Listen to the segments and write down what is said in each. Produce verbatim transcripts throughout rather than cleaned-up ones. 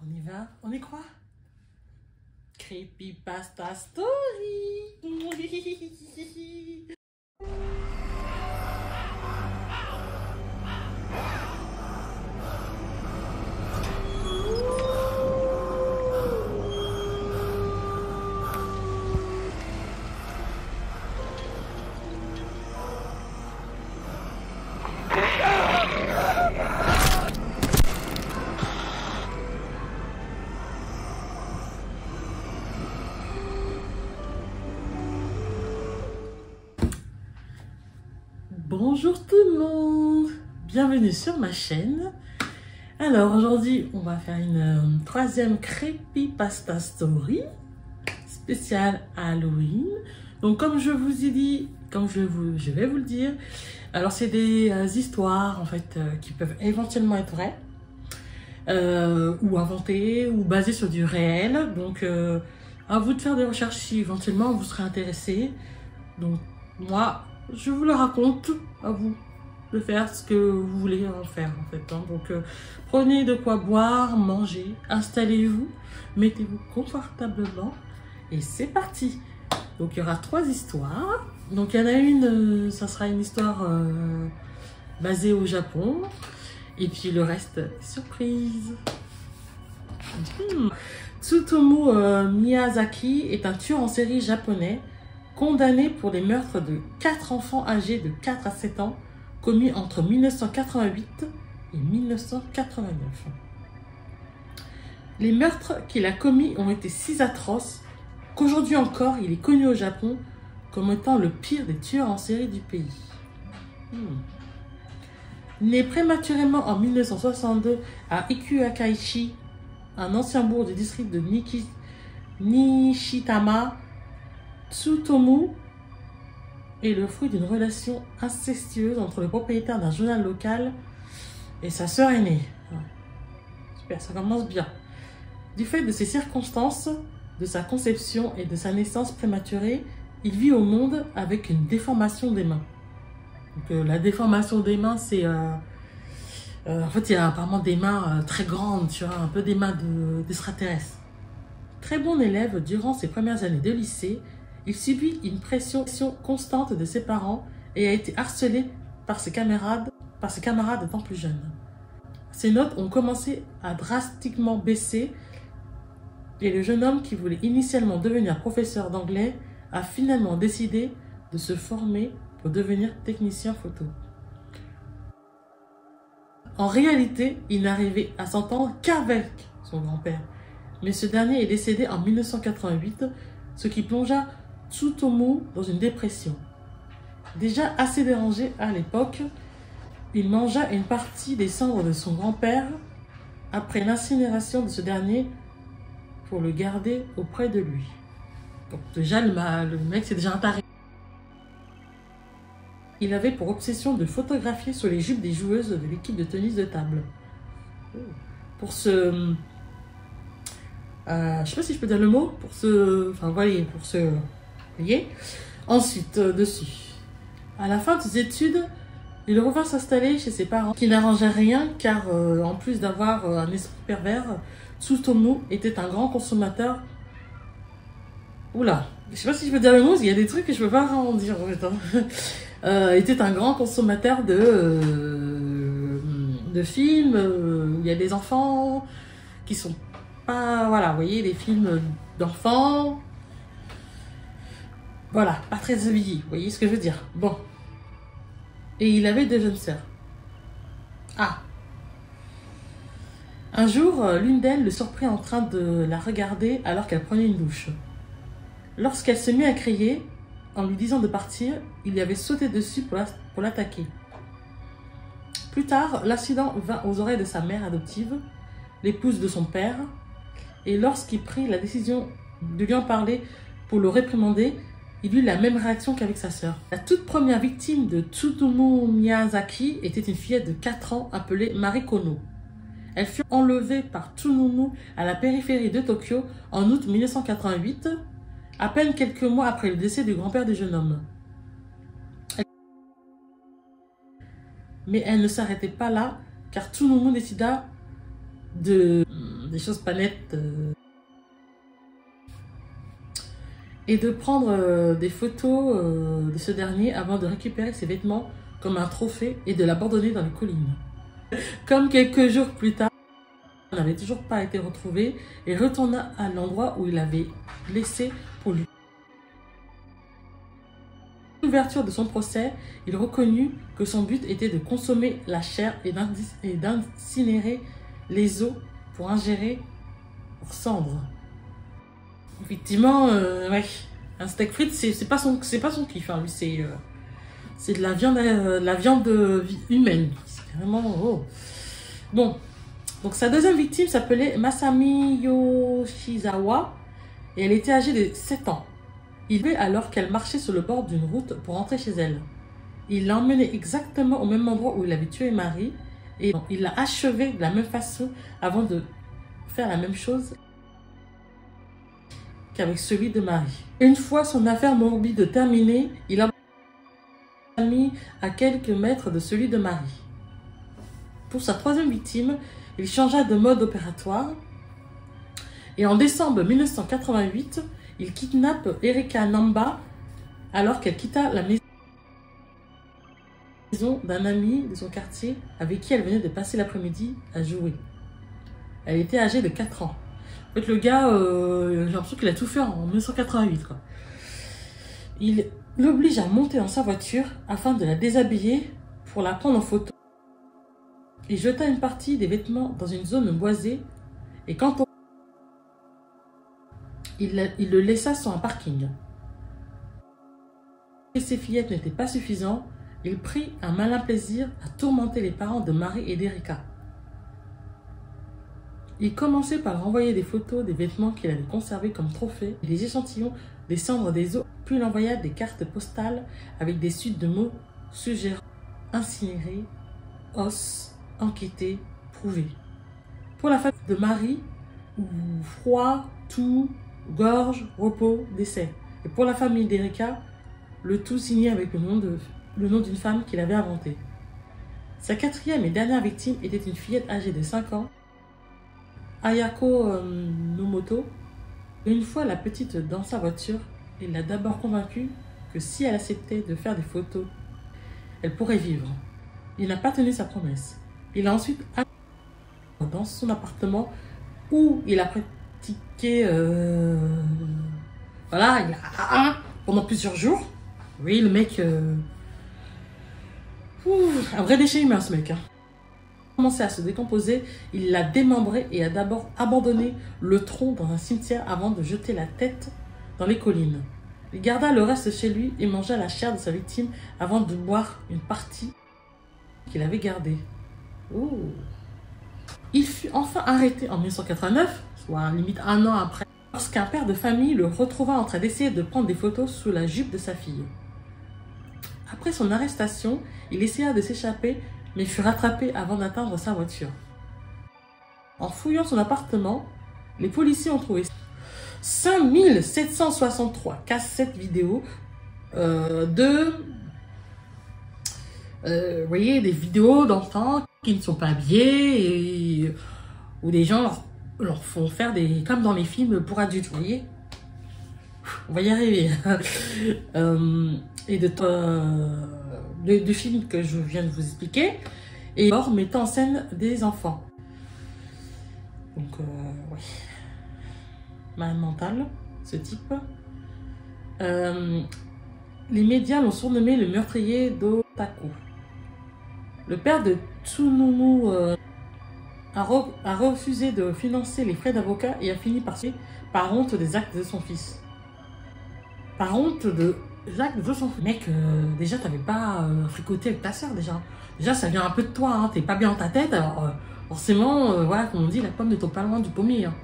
On y va? On y croit? Creepypasta Story! Bonjour tout le monde, bienvenue sur ma chaîne. Alors aujourd'hui on va faire une euh, troisième Creepypasta Story spéciale Halloween. Donc comme je vous ai dit, comme je, vous, je vais vous le dire, alors c'est des euh, histoires en fait euh, qui peuvent éventuellement être vraies euh, ou inventées ou basées sur du réel. Donc euh, à vous de faire des recherches si éventuellement vous serez intéressé. Donc moi je vous le raconte, à vous de faire ce que vous voulez en faire en fait. Hein. Donc euh, prenez de quoi boire, manger, installez-vous, mettez-vous confortablement et c'est parti. Donc il y aura trois histoires. Donc il y en a une, euh, ça sera une histoire euh, basée au Japon et puis le reste surprise. Hmm. Tsutomu euh, Miyazaki est un tueur en série japonais condamné pour les meurtres de quatre enfants âgés de quatre à sept ans commis entre mille neuf cent quatre-vingt-huit et mille neuf cent quatre-vingt-neuf. Les meurtres qu'il a commis ont été si atroces qu'aujourd'hui encore il est connu au Japon comme étant le pire des tueurs en série du pays. Hmm. Né prématurément en mille neuf cent soixante-deux à Ikuakaichi, un ancien bourg du district de Niki, Nishitama, Tsutomu est le fruit d'une relation incestueuse entre le propriétaire d'un journal local et sa sœur aînée. Ouais. Super, ça commence bien. Du fait de ses circonstances, de sa conception et de sa naissance prématurée, il vit au monde avec une déformation des mains. Donc, euh, la déformation des mains, c'est... Euh, euh, en fait, il y a apparemment des mains euh, très grandes, tu vois, un peu des mains d'extraterrestres. De, très bon élève durant ses premières années de lycée, il subit une pression constante de ses parents et a été harcelé par ses camarades, par ses camarades étant plus jeunes. Ses notes ont commencé à drastiquement baisser et le jeune homme qui voulait initialement devenir professeur d'anglais a finalement décidé de se former pour devenir technicien photo. En réalité, il n'arrivait à s'entendre qu'avec son grand-père, mais ce dernier est décédé en mille neuf cent quatre-vingt-huit, ce qui plongea Tsutomu dans une dépression. Déjà assez dérangé à l'époque, il mangea une partie des cendres de son grand-père après l'incinération de ce dernier pour le garder auprès de lui. Donc déjà, le, le mec, c'est déjà un taré. Il avait pour obsession de photographier sur les jupes des joueuses de l'équipe de tennis de table. Pour ce... Euh, je sais pas si je peux dire le mot, pour se... Enfin, voyez, pour se... Voyez. Ensuite, euh, dessus. À la fin de ses études, il revint s'installer chez ses parents, qui n'arrangeaient rien, car euh, en plus d'avoir euh, un esprit pervers, Tsutomu était un grand consommateur... Oula, je sais pas si je peux dire le mot, il y a des trucs que je peux pas en dire, en fait, hein. euh, était un grand consommateur de... Euh, de films, euh, où il y a des enfants qui sont... Ah, voilà, vous voyez, les films d'enfants. Voilà, pas très habillés, vous voyez ce que je veux dire. Bon. Et il avait deux jeunes sœurs. Ah. Un jour, l'une d'elles le surprit en train de la regarder alors qu'elle prenait une douche. Lorsqu'elle se mit à crier, en lui disant de partir, il y avait sauté dessus pour l'attaquer. Plus tard, l'accident vint aux oreilles de sa mère adoptive, l'épouse de son père, et lorsqu'il prit la décision de lui en parler pour le réprimander, il eut la même réaction qu'avec sa sœur. La toute première victime de Tsutomu Miyazaki était une fillette de quatre ans appelée Marikono. Elle fut enlevée par Tsutomu à la périphérie de Tokyo en août mille neuf cent quatre-vingt-huit, à peine quelques mois après le décès du grand-père du jeune homme. Mais elle ne s'arrêtait pas là, car Tsutomu décida de des choses pas nettes. Euh... Et de prendre euh, des photos euh, de ce dernier avant de récupérer ses vêtements comme un trophée et de l'abandonner dans les collines. Comme quelques jours plus tard, il n'avait toujours pas été retrouvé et retourna à l'endroit où il avait laissé pour lui. À l'ouverture de son procès, il reconnut que son but était de consommer la chair et d'incinérer les os pour ingérer pour cendre. Effectivement, euh, ouais, un steak frites, c'est pas son, c'est pas son kiff, hein, lui, c'est euh, c'est de la viande, euh, de la viande humaine. C'est vraiment oh. Bon. Donc sa deuxième victime s'appelait Masami Yoshizawa et elle était âgée de sept ans. Il vivait alors qu'elle marchait sur le bord d'une route pour rentrer chez elle. Il l'a emmenée exactement au même endroit où il avait tué Marie et il l'a achevée de la même façon avant de faire la même chose qu'avec celui de Marie. Une fois son affaire morbide terminée, il a mis à quelques mètres de celui de Marie. Pour sa troisième victime, il changea de mode opératoire et en décembre mille neuf cent quatre-vingt-huit, il kidnappe Erika Namba alors qu'elle quitta la maison d'un ami de son quartier avec qui elle venait de passer l'après-midi à jouer. Elle était âgée de quatre ans. En fait, le gars, euh, j'ai l'impression qu'il a tout fait en mille neuf cent quatre-vingt-huit, quoi. Il l'oblige à monter dans sa voiture afin de la déshabiller pour la prendre en photo. Il jeta une partie des vêtements dans une zone boisée et quand on... il, la... il le laissa sur un parking. Et ses fillettes n'étaient pas suffisantes, il prit un malin plaisir à tourmenter les parents de Marie et d'Erika. Il commençait par renvoyer des photos des vêtements qu'il avait conservés comme trophées et des échantillons des cendres des eaux, puis il envoya des cartes postales avec des suites de mots suggérant incinéré, os, enquêté, prouvé. Pour la phase de Marie, ou froid, tout, gorge, repos, décès. Et pour la famille d'Erika, le tout signé avec le nom de, le nom d'une femme qu'il avait inventée. Sa quatrième et dernière victime était une fillette âgée de cinq ans, Ayako euh, Nomoto. Une fois la petite dans sa voiture, il l'a d'abord convaincue que si elle acceptait de faire des photos, elle pourrait vivre. Il n'a pas tenu sa promesse. Il a ensuite dans son appartement où il a pratiqué euh... voilà, il a pendant plusieurs jours. Oui, le mec euh... Ouh, un vrai déchet humain, ce mec. Hein. Il a commencé à se décomposer, il l'a démembré et a d'abord abandonné le tronc dans un cimetière avant de jeter la tête dans les collines. Il garda le reste chez lui et mangea la chair de sa victime avant de boire une partie qu'il avait gardé. Oh. Il fut enfin arrêté en mille neuf cent quatre-vingt-neuf, soit limite un an après, lorsqu'un père de famille le retrouva en train d'essayer de prendre des photos sous la jupe de sa fille. Après son arrestation, il essaya de s'échapper, mais fut rattrapé avant d'atteindre sa voiture. En fouillant son appartement, les policiers ont trouvé cinq mille sept cent soixante-trois cassettes vidéo euh, de... Euh, vous voyez, des vidéos d'enfants qui ne sont pas habillés et où des gens leur, leur font faire des... comme dans les films pour adultes, vous voyez. On va y arriver. euh, et de, euh, de, de films que je viens de vous expliquer et hors mettant en scène des enfants. Donc, euh, oui. Mal mental, ce type. Euh, les médias l'ont surnommé le meurtrier d'Otaku. Le père de Tsutomu euh, a, re, a refusé de financer les frais d'avocat et a fini par tuer par honte des actes de son fils. Par honte de, des actes de son fils. Mec, euh, déjà, t'avais pas euh, fricoté avec ta soeur, déjà. Déjà, ça vient un peu de toi, hein, t'es pas bien dans ta tête, alors euh, forcément, euh, voilà, comme on dit, la pomme ne tombe pas loin du pommier. Hein.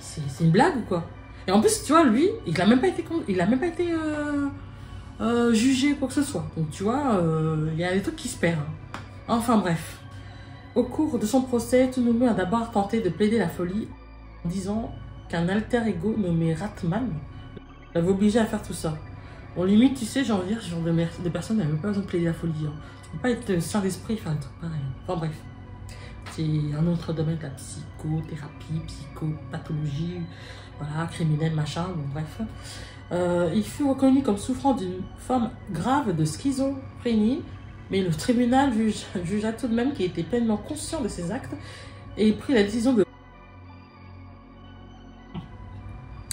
C'est une blague ou quoi? Et en plus, tu vois, lui, il a même pas été... Il a même pas été euh, euh, jugé, quoi que ce soit. Donc, tu vois, euh, il y a des trucs qui se perdent. Hein. Enfin bref, au cours de son procès, Tsutomu a d'abord tenté de plaider la folie en disant qu'un alter ego nommé Ratman l'avait obligé à faire tout ça. Bon, limite, tu sais, j'ai envie de dire, ce genre de, de personne n'avait pas besoin de plaider la folie. Hein. Tu peux pas être sain d'esprit, enfin, tout pareil. Enfin bref, c'est un autre domaine de la psychothérapie, psychopathologie, voilà, criminelle, machin, bon bref. Euh, il fut reconnu comme souffrant d'une forme grave de schizophrénie, mais le tribunal juge, jugea tout de même qu'il était pleinement conscient de ses actes et prit la décision de...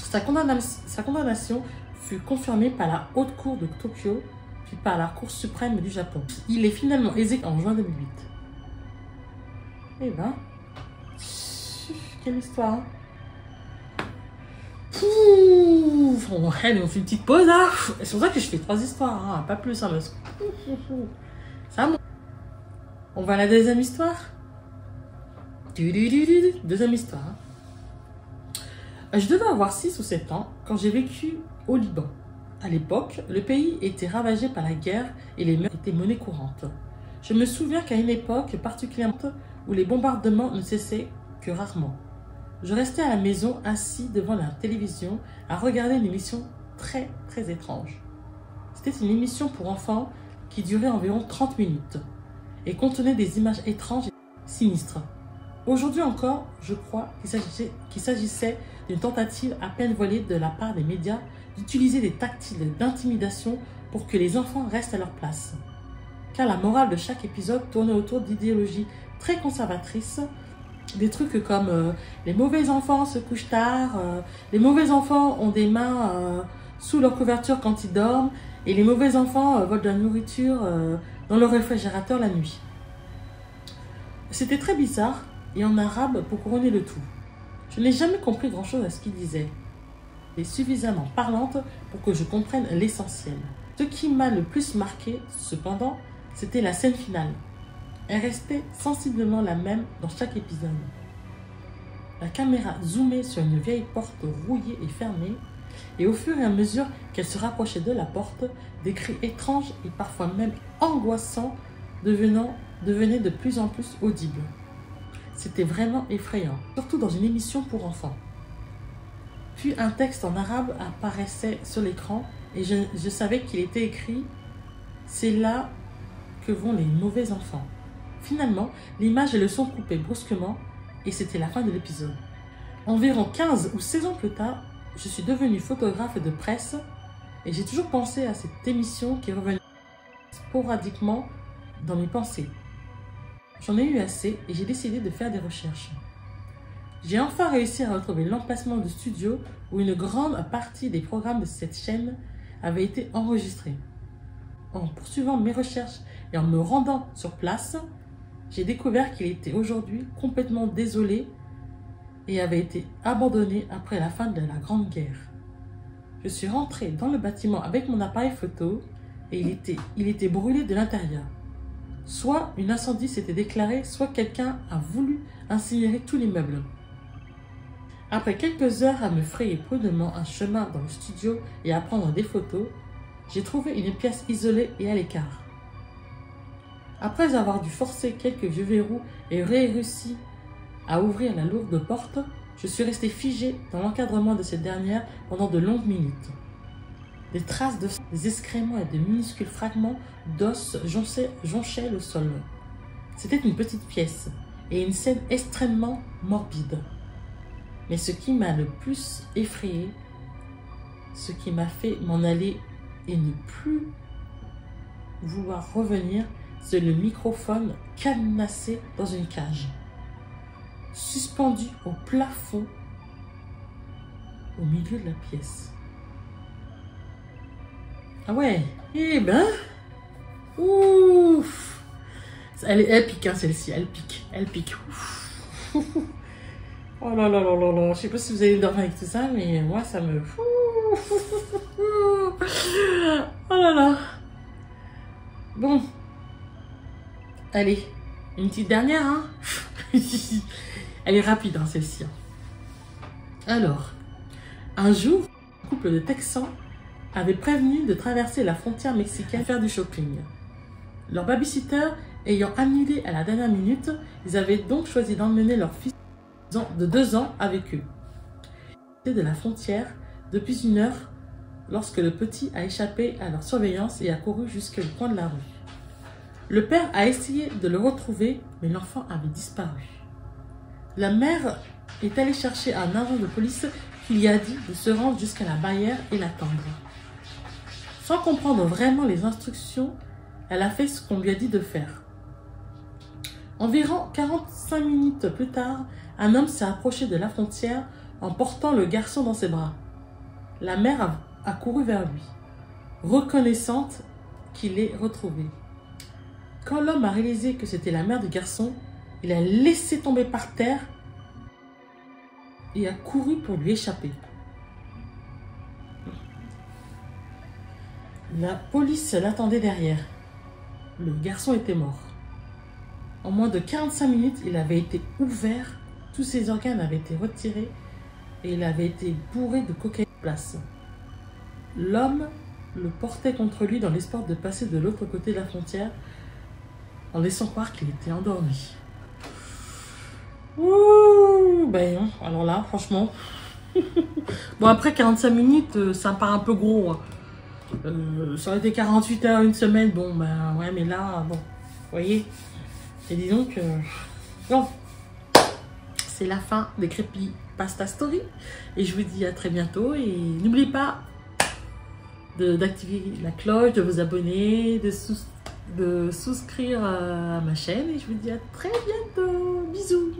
Sa condamnation, sa condamnation fut confirmée par la Haute Cour de Tokyo, puis par la Cour suprême du Japon. Il est finalement exécuté en juin deux mille huit. Eh ben, quelle histoire, hein. Pouf, on fait une petite pause, hein. C'est pour ça que je fais trois histoires, hein. Pas plus, hein, parce que... Ça monte. On va à la deuxième histoire. Deuxième histoire. Je devais avoir six ou sept ans quand j'ai vécu au Liban. À l'époque, le pays était ravagé par la guerre et les meurtres étaient monnaie courante. Je me souviens qu'à une époque particulièrement où les bombardements ne cessaient que rarement. Je restais à la maison assis devant la télévision à regarder une émission très très étrange. C'était une émission pour enfants qui durait environ trente minutes et contenait des images étranges et sinistres. Aujourd'hui encore, je crois qu'il s'agissait d'une tentative à peine voilée de la part des médias d'utiliser des tactiques d'intimidation pour que les enfants restent à leur place. Car la morale de chaque épisode tournait autour d'idéologies très conservatrices, des trucs comme euh, les mauvais enfants se couchent tard, euh, les mauvais enfants ont des mains euh, sous leur couverture quand ils dorment, et les mauvais enfants euh, volent de la nourriture euh, dans leur réfrigérateur la nuit. C'était très bizarre, et en arabe pour couronner le tout. Je n'ai jamais compris grand-chose à ce qu'il disait, mais suffisamment parlante pour que je comprenne l'essentiel. Ce qui m'a le plus marqué, cependant, c'était la scène finale. Elle restait sensiblement la même dans chaque épisode. La caméra zoomait sur une vieille porte rouillée et fermée, et au fur et à mesure qu'elle se rapprochait de la porte, des cris étranges et parfois même angoissants devenant, devenaient de plus en plus audibles. C'était vraiment effrayant, surtout dans une émission pour enfants. Puis un texte en arabe apparaissait sur l'écran et je, je savais qu'il était écrit « C'est là que vont les mauvais enfants ». Finalement, l'image et le son coupaient brusquement et c'était la fin de l'épisode. Environ quinze ou seize ans plus tard, je suis devenue photographe de presse et j'ai toujours pensé à cette émission qui revenait sporadiquement dans mes pensées. J'en ai eu assez et j'ai décidé de faire des recherches. J'ai enfin réussi à retrouver l'emplacement du studio où une grande partie des programmes de cette chaîne avait été enregistrée. En poursuivant mes recherches et en me rendant sur place, j'ai découvert qu'il était aujourd'hui complètement désolé et avait été abandonné après la fin de la Grande Guerre. Je suis rentrée dans le bâtiment avec mon appareil photo et il était, il était brûlé de l'intérieur. Soit un incendie s'était déclaré, soit quelqu'un a voulu incinérer tout l'immeuble. Après quelques heures à me frayer prudemment un chemin dans le studio et à prendre des photos, j'ai trouvé une pièce isolée et à l'écart. Après avoir dû forcer quelques vieux verrous et réussi à ouvrir la lourde porte, je suis resté figé dans l'encadrement de cette dernière pendant de longues minutes. Des traces de sang, des excréments et de minuscules fragments d'os jonchaient, jonchaient le sol. C'était une petite pièce et une scène extrêmement morbide. Mais ce qui m'a le plus effrayé, ce qui m'a fait m'en aller et ne plus vouloir revenir, c'est le microphone cadenassé dans une cage, suspendu au plafond au milieu de la pièce. Ah ouais, eh ben, ouf, elle, elle pique, hein, celle-ci, elle pique, elle pique, ouf. Oh là là là là là, je sais pas si vous allez dormir avec tout ça, mais moi ça me... Oh là là. Bon, allez, une petite dernière, hein. Elle est rapide, hein, celle-ci. Alors, un jour, un couple de Texans avait prévenu de traverser la frontière mexicaine pour faire du shopping. Leur babysitter ayant annulé à la dernière minute, ils avaient donc choisi d'emmener leur fils de deux ans avec eux. Ils étaient de la frontière depuis une heure lorsque le petit a échappé à leur surveillance et a couru jusqu'au coin de la rue. Le père a essayé de le retrouver, mais l'enfant avait disparu. la mère est allée chercher un agent de police qui lui a dit de se rendre jusqu'à la barrière et l'attendre. Sans comprendre vraiment les instructions, elle a fait ce qu'on lui a dit de faire. Environ quarante-cinq minutes plus tard, un homme s'est approché de la frontière en portant le garçon dans ses bras. La mère a couru vers lui, reconnaissante qu'il l'ait retrouvé. Quand l'homme a réalisé que c'était la mère du garçon, il a laissé tomber par terre et a couru pour lui échapper. La police l'attendait derrière. Le garçon était mort. En moins de quarante-cinq minutes, il avait été ouvert, tous ses organes avaient été retirés et il avait été bourré de cocaïne de place. L'homme le portait contre lui dans l'espoir de passer de l'autre côté de la frontière en laissant croire qu'il était endormi. Ouh, ben alors là, franchement... Bon, après quarante-cinq minutes, ça part un peu gros. Euh, ça aurait été quarante-huit heures, une semaine, bon, ben ouais, mais là, bon, vous voyez. Et disons que... Bon, c'est la fin des Creepypasta Story. Et je vous dis à très bientôt. Et n'oubliez pas d'activer la cloche, de vous abonner, de, sous, de souscrire à ma chaîne. Et je vous dis à très bientôt. Bisous.